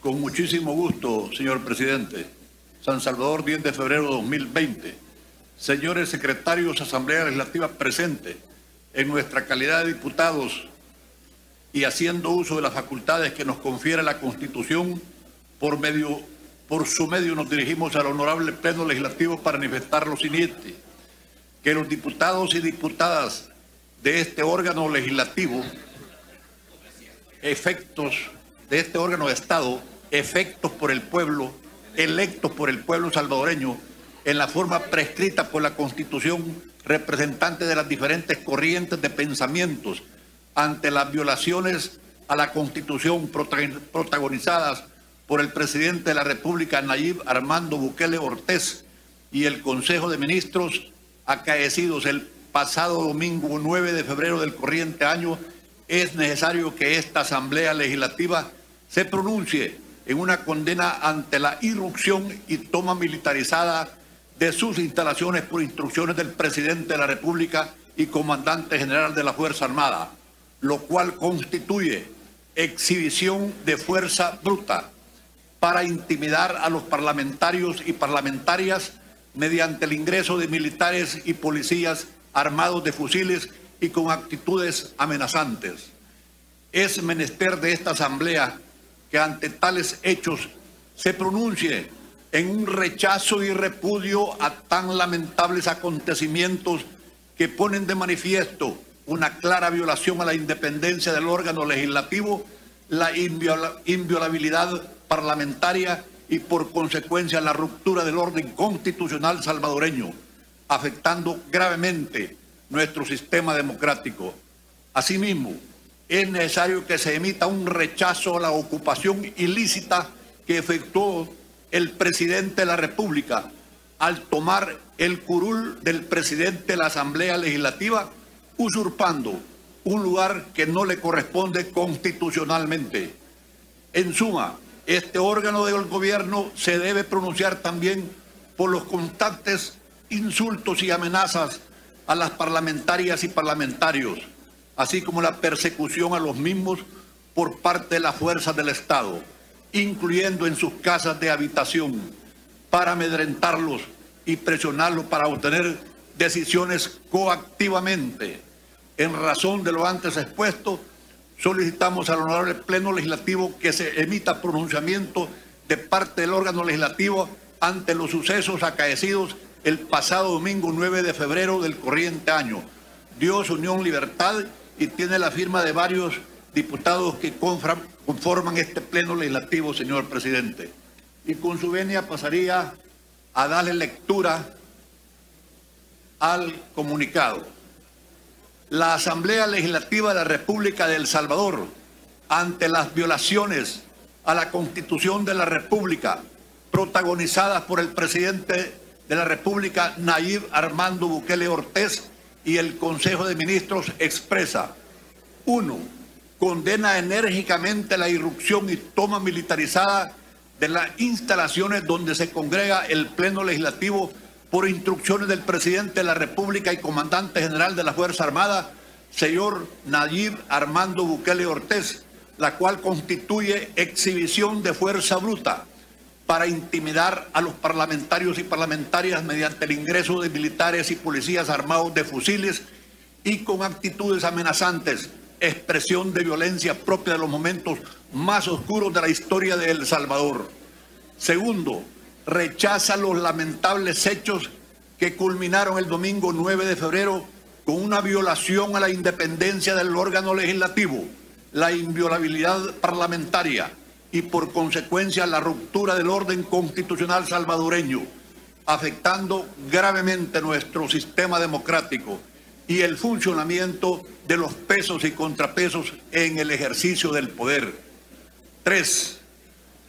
Con muchísimo gusto, señor presidente. San Salvador, 10 de febrero de 2020. Señores secretarios, Asamblea Legislativa presente, en nuestra calidad de diputados y haciendo uso de las facultades que nos confiere la Constitución, por su medio nos dirigimos al Honorable Pleno Legislativo para manifestar lo siguiente: que los diputados y diputadas de este órgano legislativo, efectos por el pueblo, electos por el pueblo salvadoreño, en la forma prescrita por la Constitución, representantes de las diferentes corrientes de pensamientos, ante las violaciones a la Constitución protagonizadas por el presidente de la República, Nayib Armando Bukele Ortez, y el Consejo de Ministros, acaecidos el pasado domingo 9 de febrero del corriente año, es necesario que esta Asamblea Legislativa se pronuncie en una condena ante la irrupción y toma militarizada de sus instalaciones por instrucciones del presidente de la República y comandante general de la Fuerza Armada, lo cual constituye exhibición de fuerza bruta para intimidar a los parlamentarios y parlamentarias mediante el ingreso de militares y policías armados de fusiles y con actitudes amenazantes. Es menester de esta Asamblea que ante tales hechos se pronuncie en un rechazo y repudio a tan lamentables acontecimientos que ponen de manifiesto una clara violación a la independencia del órgano legislativo, la inviolabilidad parlamentaria y por consecuencia la ruptura del orden constitucional salvadoreño, afectando gravemente nuestro sistema democrático. Asimismo, es necesario que se emita un rechazo a la ocupación ilícita que efectuó el presidente de la República al tomar el curul del presidente de la Asamblea Legislativa, usurpando un lugar que no le corresponde constitucionalmente. En suma, este órgano del gobierno se debe pronunciar también por los constantes insultos y amenazas a las parlamentarias y parlamentarios, así como la persecución a los mismos por parte de las fuerzas del Estado, incluyendo en sus casas de habitación, para amedrentarlos y presionarlos para obtener decisiones coactivamente. En razón de lo antes expuesto, solicitamos al Honorable Pleno Legislativo que se emita pronunciamiento de parte del órgano legislativo ante los sucesos acaecidos el pasado domingo 9 de febrero del corriente año. Dios, Unión, Libertad, y tiene la firma de varios diputados que conforman este Pleno Legislativo, señor presidente. Y con su venia pasaría a darle lectura al comunicado. La Asamblea Legislativa de la República de El Salvador, ante las violaciones a la Constitución de la República protagonizadas por el presidente de la República, Nayib Armando Bukele Ortez, y el Consejo de Ministros, expresa: 1. Condena enérgicamente la irrupción y toma militarizada de las instalaciones donde se congrega el Pleno Legislativo por instrucciones del presidente de la República y comandante general de la Fuerza Armada, señor Nayib Armando Bukele Ortez, la cual constituye exhibición de fuerza bruta para intimidar a los parlamentarios y parlamentarias mediante el ingreso de militares y policías armados de fusiles y con actitudes amenazantes, expresión de violencia propia de los momentos más oscuros de la historia de El Salvador. 2. Rechaza los lamentables hechos que culminaron el domingo 9 de febrero con una violación a la independencia del órgano legislativo, la inviolabilidad parlamentaria y por consecuencia la ruptura del orden constitucional salvadoreño, afectando gravemente nuestro sistema democrático y el funcionamiento de los pesos y contrapesos en el ejercicio del poder. 3.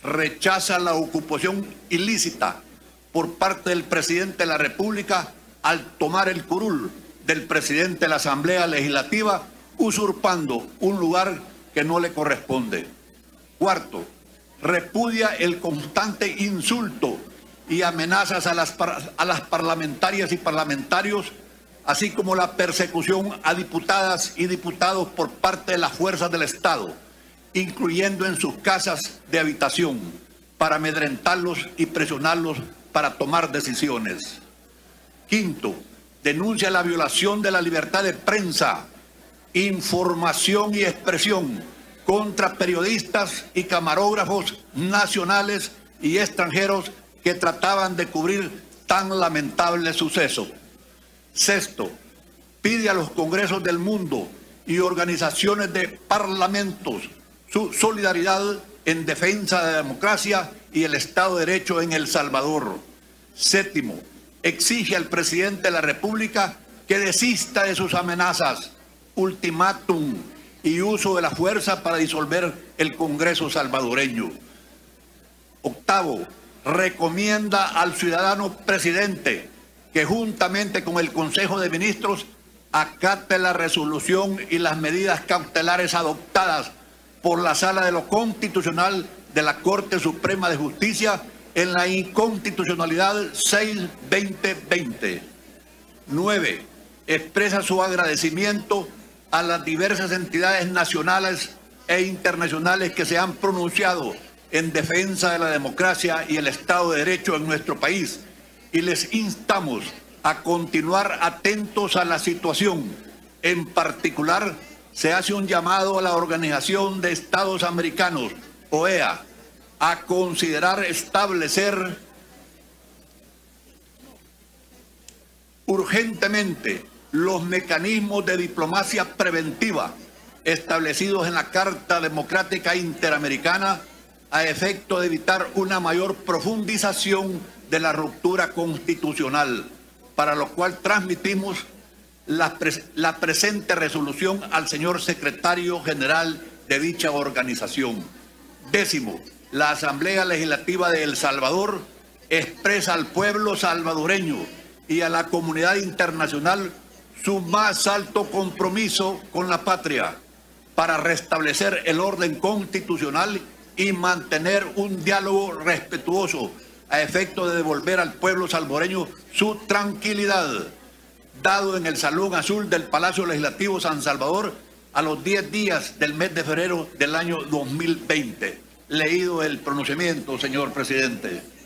Rechaza la ocupación ilícita por parte del presidente de la República al tomar el curul del presidente de la Asamblea Legislativa, usurpando un lugar que no le corresponde. 4. Repudia el constante insulto y amenazas a las parlamentarias y parlamentarios, así como la persecución a diputadas y diputados por parte de las fuerzas del Estado, incluyendo en sus casas de habitación, para amedrentarlos y presionarlos para tomar decisiones. Quinto, denuncia la violación de la libertad de prensa, información y expresión contra periodistas y camarógrafos nacionales y extranjeros que trataban de cubrir tan lamentable suceso. Sexto, pide a los congresos del mundo y organizaciones de parlamentos su solidaridad en defensa de la democracia y el Estado de Derecho en El Salvador. Séptimo, exige al presidente de la República que desista de sus amenazas, ultimátum y uso de la fuerza para disolver el Congreso salvadoreño. Octavo, recomienda al ciudadano presidente que juntamente con el Consejo de Ministros acate la resolución y las medidas cautelares adoptadas por la Sala de lo Constitucional de la Corte Suprema de Justicia en la inconstitucionalidad 6-2020. 9. Expresa su agradecimiento a las diversas entidades nacionales e internacionales que se han pronunciado en defensa de la democracia y el Estado de Derecho en nuestro país, y les instamos a continuar atentos a la situación. En particular, se hace un llamado a la Organización de Estados Americanos, OEA, a considerar establecer urgentemente los mecanismos de diplomacia preventiva establecidos en la Carta Democrática Interamericana a efecto de evitar una mayor profundización de la ruptura constitucional, para lo cual transmitimos la presente resolución al señor secretario general de dicha organización. Décimo, la Asamblea Legislativa de El Salvador expresa al pueblo salvadoreño y a la comunidad internacional su más alto compromiso con la patria para restablecer el orden constitucional y mantener un diálogo respetuoso a efecto de devolver al pueblo salvadoreño su tranquilidad, dado en el Salón Azul del Palacio Legislativo San Salvador a los 10 días del mes de febrero del año 2020. Leído el pronunciamiento, señor presidente.